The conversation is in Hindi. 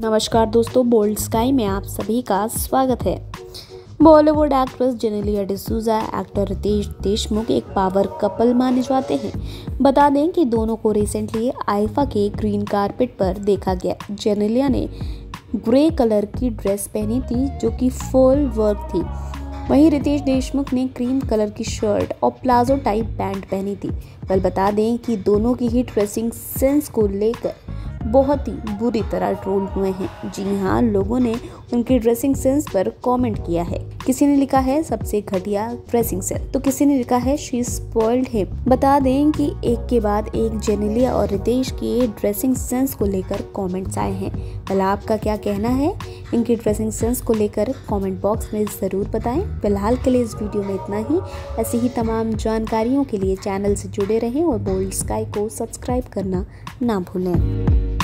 नमस्कार दोस्तों, बोल्ड स्काई में आप सभी का स्वागत है। बॉलीवुड एक्ट्रेस जेनेलिया डिसूजा, एक्टर रितेश देशमुख एक पावर कपल माने जाते हैं। बता दें कि दोनों को रिसेंटली आईफा के ग्रीन कारपेट पर देखा गया। जेनेलिया ने ग्रे कलर की ड्रेस पहनी थी जो कि फुल वर्क थी, वहीं रितेश देशमुख ने क्रीम कलर की शर्ट और प्लाजो टाइप पैंट पहनी थी। पर बता दें कि दोनों की ही ड्रेसिंग सेंस को लेकर बहुत ही बुरी तरह ट्रोल हुए हैं। जी हाँ, लोगों ने उनकी ड्रेसिंग सेंस पर कमेंट किया है। किसी ने लिखा है सबसे घटिया ड्रेसिंग सेंस, तो किसी ने लिखा है शी स्पॉइल्ड है। बता दें कि एक के बाद एक जेनेलिया और रितेश के ड्रेसिंग सेंस को लेकर कमेंट्स आए हैं। भला आपका क्या कहना है इनकी ड्रेसिंग सेंस को लेकर? कमेंट बॉक्स में ज़रूर बताएं। फिलहाल के लिए इस वीडियो में इतना ही। ऐसी ही तमाम जानकारियों के लिए चैनल से जुड़े रहें और बोल्ड स्काई को सब्सक्राइब करना ना भूलें।